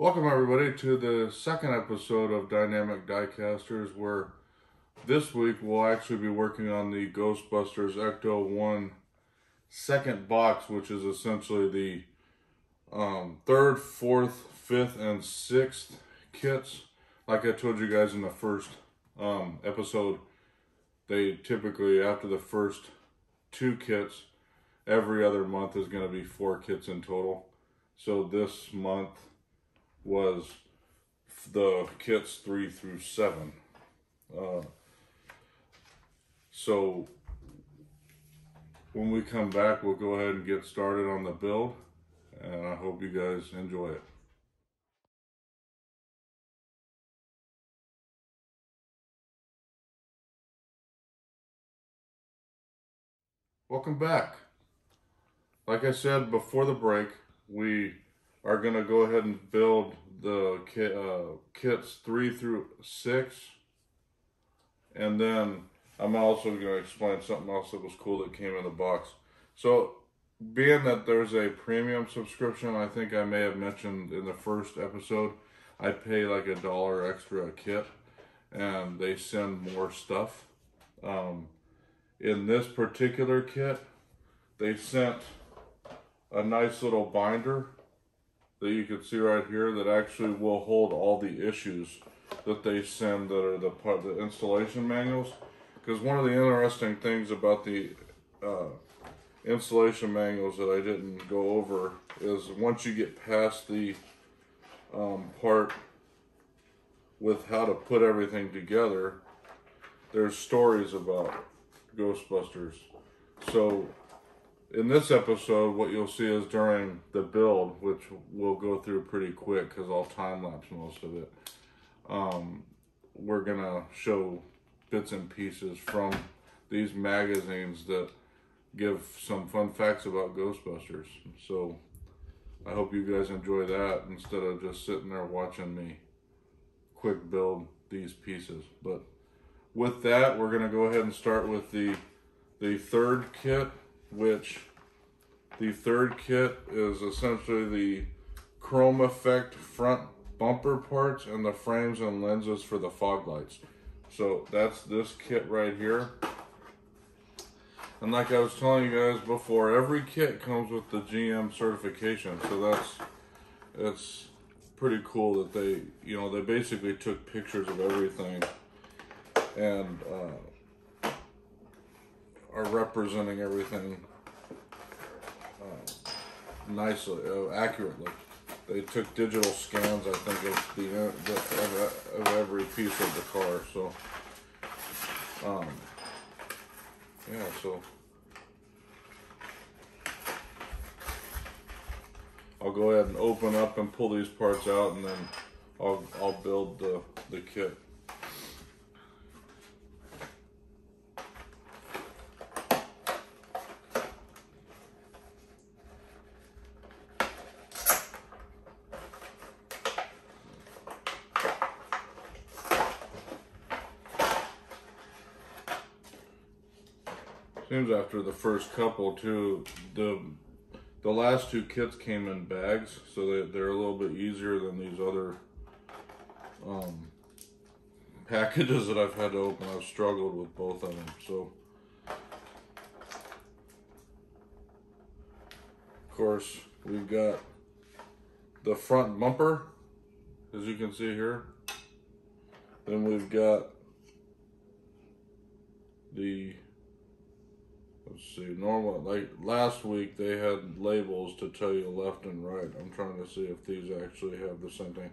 Welcome everybody to the second episode of Dynamic Diecasters, where this week we'll actually be working on the Ghostbusters Ecto-1 second box, which is essentially the third, fourth, fifth, and sixth kits. Like I told you guys in the first episode, they typically, after the first two kits, every other month is going to be four kits in total. So this month was the kits 3 through 7. So when we come back, we'll go ahead and get started on the build, and I hope you guys enjoy it. Welcome back. Like I said before the break, we are going to go ahead and build the kits 3 through 6. And then I'm also going to explain something else that was cool that came in the box. So being that there's a premium subscription, I think I may have mentioned in the first episode, I pay like $1 extra a kit and they send more stuff. In this particular kit, they sent a nice little binder that you can see right here that actually will hold all the issues that they send that are the installation manuals. Because one of the interesting things about the installation manuals that I didn't go over is once you get past the part with how to put everything together, there's stories about Ghostbusters. So in this episode, what you'll see is during the build, which we'll go through pretty quick because I'll time-lapse most of it, we're going to show bits and pieces from these magazines that give some fun facts about Ghostbusters. So I hope you guys enjoy that instead of just sitting there watching me quick build these pieces. But with that, we're going to go ahead and start with the third kit, which the third kit is essentially the chrome effect front bumper parts and the frames and lenses for the fog lights. So that's this kit right here. And like I was telling you guys before, every kit comes with the GM certification. So it's pretty cool that they, you know, they basically took pictures of everything and are representing everything nicely, accurately. They took digital scans, I think, of every piece of the car. So, yeah, so I'll go ahead and open up and pull these parts out, and then I'll build the kit. Seems after the first couple too, the last two kits came in bags, so they're a little bit easier than these other packages that I've had to open. I've struggled with both of them. So of course we've got the front bumper, as you can see here. Then we've got the, let's see, normal, like last week they had labels to tell you left and right. I'm trying to see if these actually have the same thing.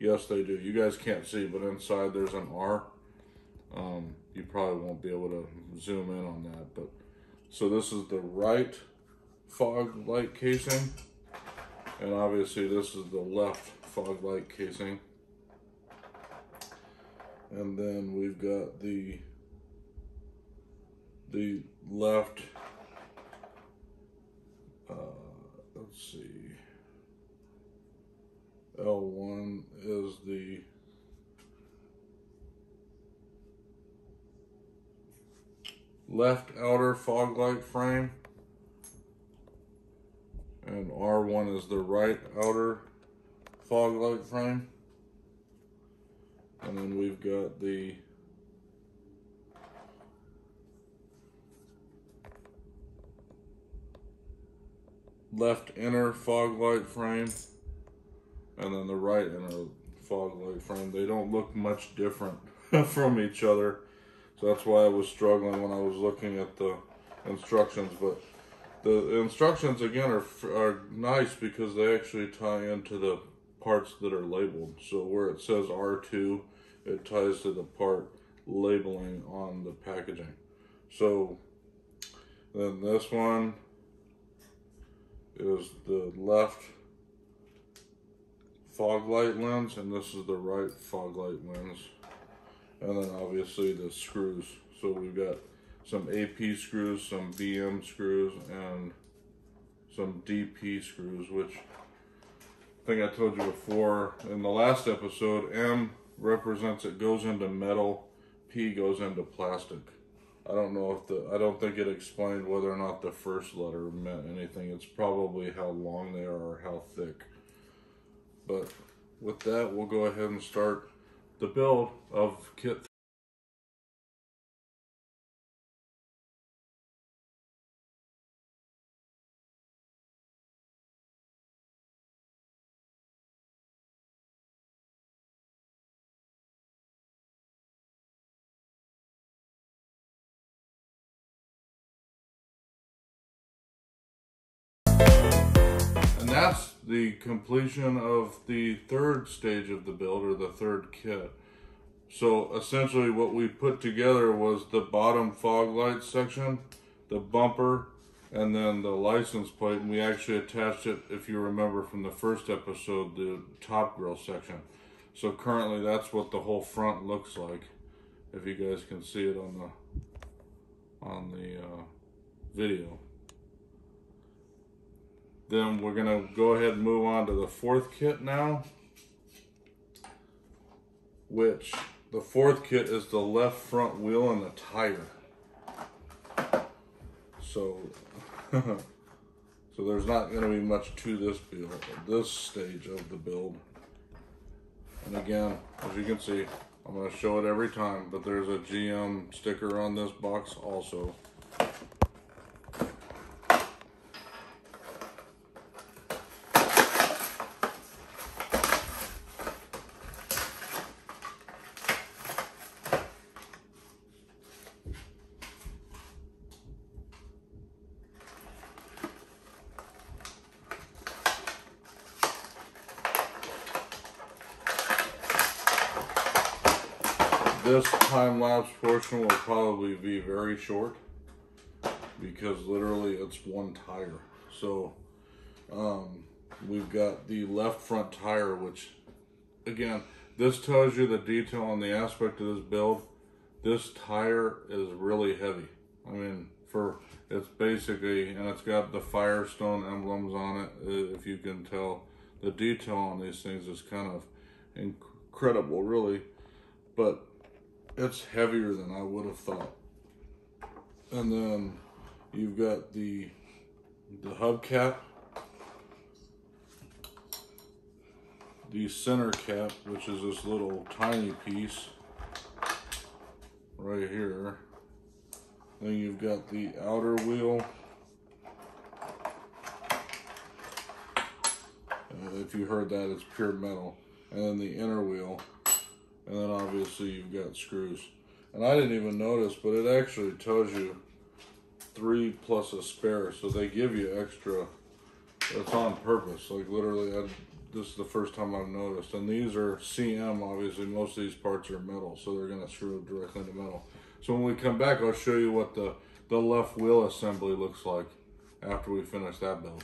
Yes, they do. You guys can't see, but inside there's an R. You probably won't be able to zoom in on that. But so this is the right fog light casing. And obviously this is the left fog light casing. And then we've got the left, let's see, L1 is the left outer fog light frame, and R1 is the right outer fog light frame. And then we've got the left inner fog light frame and then the right inner fog light frame. They don't look much different from each other. So that's why I was struggling when I was looking at the instructions. But the instructions, again, are nice because they actually tie into the parts that are labeled. So where it says R2, it ties to the part labeling on the packaging. So then this one is the left fog light lens, and this is the right fog light lens. And then obviously the screws. So we've got some AP screws, some BM screws, and some DP screws, which I think I told you before in the last episode, M represents it goes into metal, P goes into plastic. I don't know if I don't think it explained whether or not the first letter meant anything. It's probably how long they are or how thick. But with that, we'll go ahead and start the build of Kit 3. That's the completion of the third stage of the build, or the third kit. So essentially what we put together was the bottom fog light section, the bumper, and then the license plate. And we actually attached it, if you remember from the first episode, the top grill section. So currently that's what the whole front looks like, if you guys can see it on the video. Then we're gonna go ahead and move on to the fourth kit now, which the fourth kit is the left front wheel and the tire. So, so there's not gonna be much to this build, this stage of the build. And again, as you can see, I'm gonna show it every time, but there's a GM sticker on this box also. This time-lapse portion will probably be very short because literally it's one tire. So we've got the left front tire, which again, this tells you the detail on the aspect of this build. This tire is really heavy. I mean, it's basically, and it's got the Firestone emblems on it. If you can tell, the detail on these things is kind of incredible, really. But it's heavier than I would have thought. And then you've got the hubcap, the center cap, which is this little tiny piece right here. Then you've got the outer wheel. If you heard that, it's pure metal. And then the inner wheel. And then obviously you've got screws. And I didn't even notice, but it actually tells you 3 plus a spare. So they give you extra. It's on purpose. Like literally, this is the first time I've noticed. And these are CM, obviously. Most of these parts are metal, so they're going to screw directly into metal. So when we come back, I'll show you what the left wheel assembly looks like after we finish that build.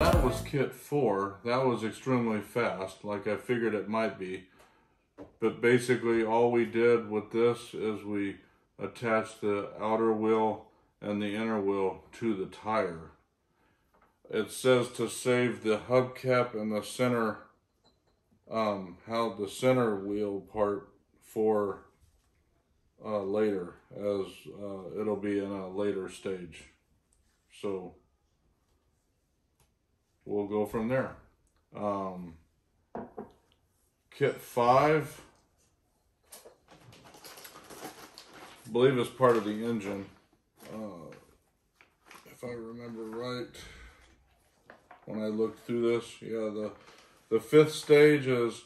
That was kit 4. That was extremely fast, like I figured it might be. But basically all we did with this is we attached the outer wheel and the inner wheel to the tire. It says to save the hubcap and the center, how the center wheel part for later, as it'll be in a later stage. So we'll go from there. Kit 5, I believe, is part of the engine. If I remember right, when I looked through this, yeah, the fifth stage is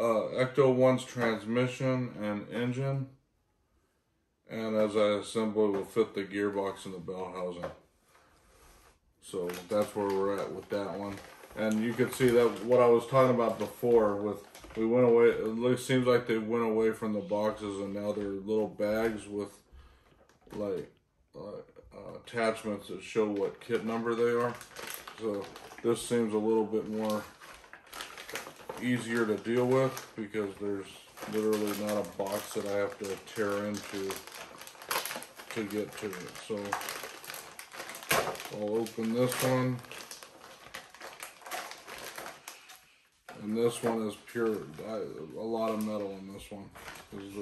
Ecto-1's transmission and engine. And as I assemble, it will fit the gearbox and the bell housing. So that's where we're at with that one. And you can see that what I was talking about before with, we went away, it seems like they went away from the boxes and now they're little bags with like attachments that show what kit number they are. So this seems a little bit more easier to deal with because there's literally not a box that I have to tear into to get to it. So I'll open this one. And this one is pure, a lot of metal in this one, because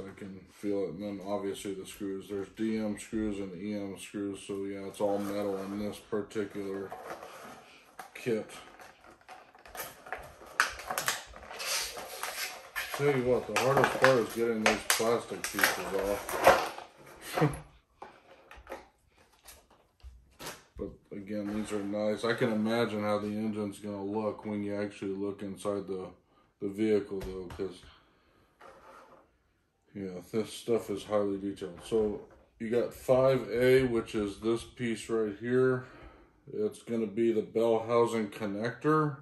I can feel it. And then obviously the screws, there's DM screws and EM screws. So yeah, it's all metal in this particular kit. Tell you what, the hardest part is getting those plastic pieces off. But again, these are nice. I can imagine how the engine's going to look when you actually look inside the vehicle, though, because, yeah, this stuff is highly detailed. So you got 5A, which is this piece right here. It's going to be the bell housing connector.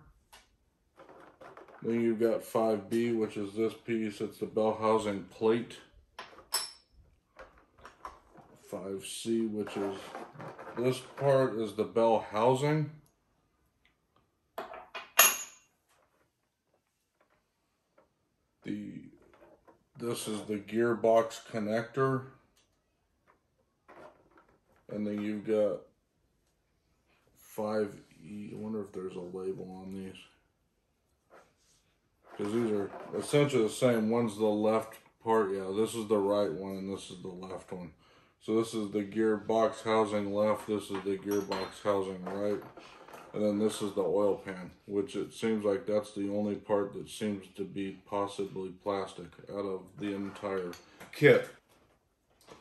Then you've got 5B, which is this piece. It's the bell housing plate. 5C, which is this part, is the bell housing. This is the gearbox connector. And then you've got 5E. I wonder if there's a label on these, because these are essentially the same. One's the left part, yeah, this is the right one, and this is the left one. So this is the gearbox housing left, this is the gearbox housing right, and then this is the oil pan, which it seems like that's the only part that seems to be possibly plastic out of the entire kit.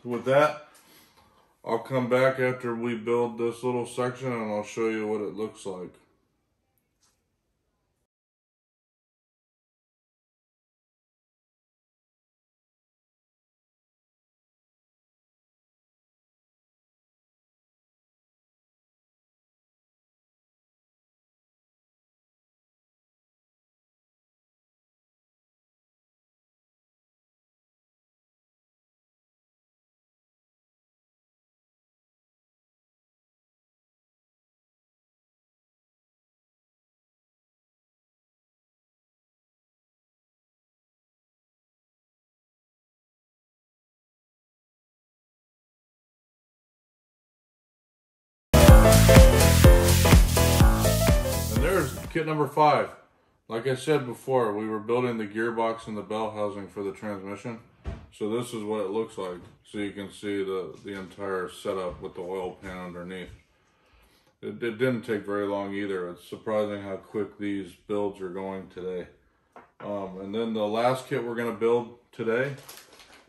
With that, I'll come back after we build this little section and I'll show you what it looks like. Kit number 5. Like I said before, we were building the gearbox and the bell housing for the transmission. So this is what it looks like. So you can see the entire setup with the oil pan underneath. It didn't take very long either. It's surprising how quick these builds are going today. And then the last kit we're going to build today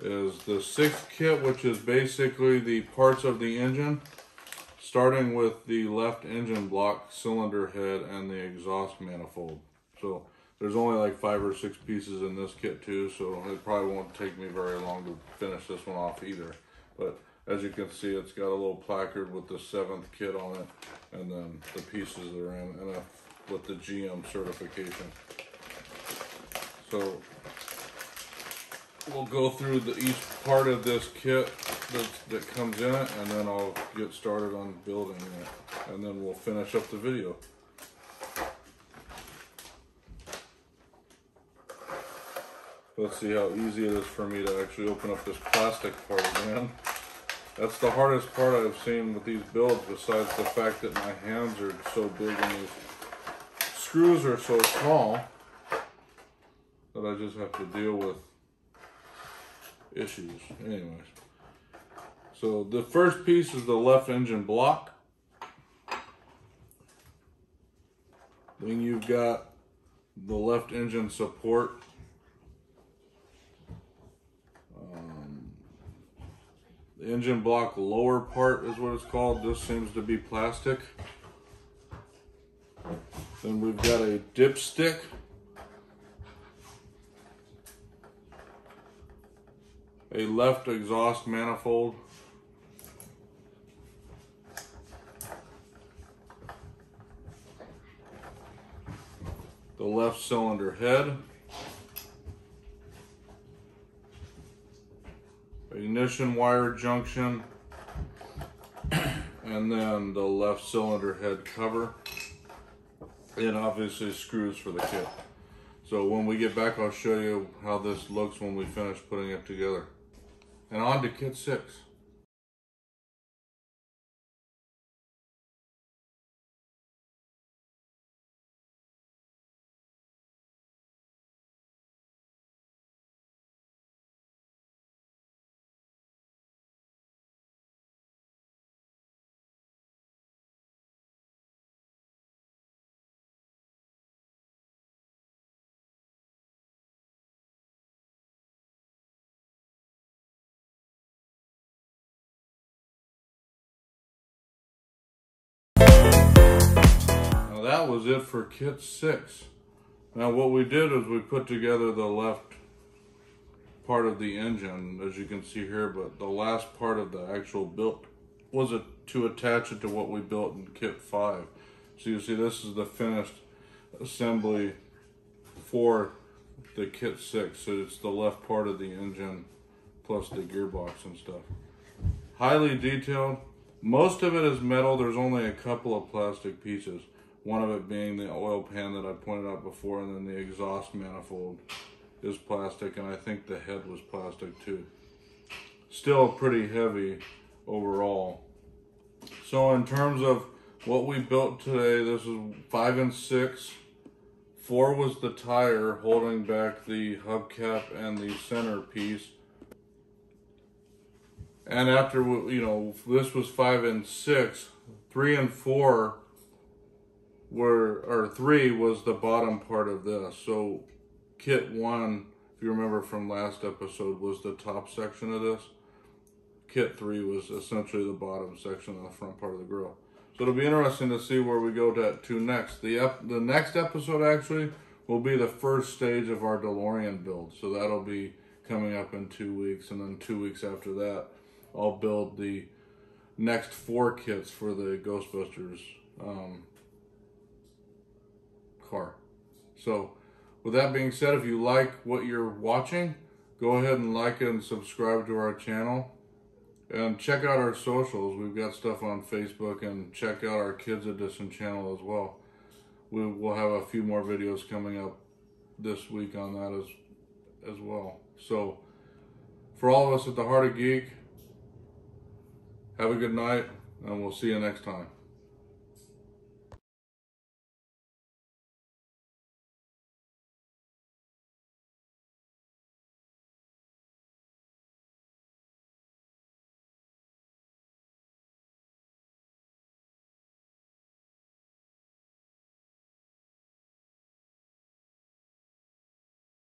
is the 6th kit, which is basically the parts of the engine, starting with the left engine block, cylinder head, and the exhaust manifold. So there's only like 5 or 6 pieces in this kit too, so it probably won't take me very long to finish this one off either. But as you can see, it's got a little placard with the 7th kit on it, and then the pieces that are in, and with the GM certification. So we'll go through each part of this kit that comes in it, and then I'll get started on building it, and then we'll finish up the video. But Let's see how easy it is for me to actually open up this plastic part, man. That's the hardest part I've seen with these builds, besides the fact that my hands are so big and these screws are so small that I just have to deal with issues. Anyways, so the first piece is the left engine block. Then you've got the left engine support. The engine block lower part is what it's called. This seems to be plastic. Then we've got a dipstick. A left exhaust manifold. The left cylinder head. Ignition wire junction. And then the left cylinder head cover. And obviously screws for the kit. So when we get back, I'll show you how this looks when we finish putting it together. And on to kit 6. That was it for kit 6. Now what we did is we put together the left part of the engine, as you can see here, but the last part of the actual build was to attach it to what we built in kit 5. So you see this is the finished assembly for the kit 6. So it's the left part of the engine plus the gearbox and stuff. Highly detailed. Most of it is metal. There's only a couple of plastic pieces. One of it being the oil pan that I pointed out before, and then the exhaust manifold is plastic, and I think the head was plastic too. Still pretty heavy overall. So in terms of what we built today, this is 5 and 6. 4 was the tire holding back the hubcap and the center piece. And after, you know, this was 5 and 6, 3 and 4 or 3 was the bottom part of this. So kit 1, if you remember from last episode, was the top section of this. Kit 3 was essentially the bottom section of the front part of the grill. So it'll be interesting to see where we go to next. The next episode actually will be the first stage of our DeLorean build. So that'll be coming up in 2 weeks, and then 2 weeks after that, I'll build the next 4 kits for the Ghostbusters car. So with that being said, if you like what you're watching, go ahead and like it and subscribe to our channel, and check out our socials. We've got stuff on Facebook, and check out our Kids Edition channel as well. We will have a few more videos coming up this week on that as well. So for all of us at the Heart of Geek, have a good night, and we'll see you next time.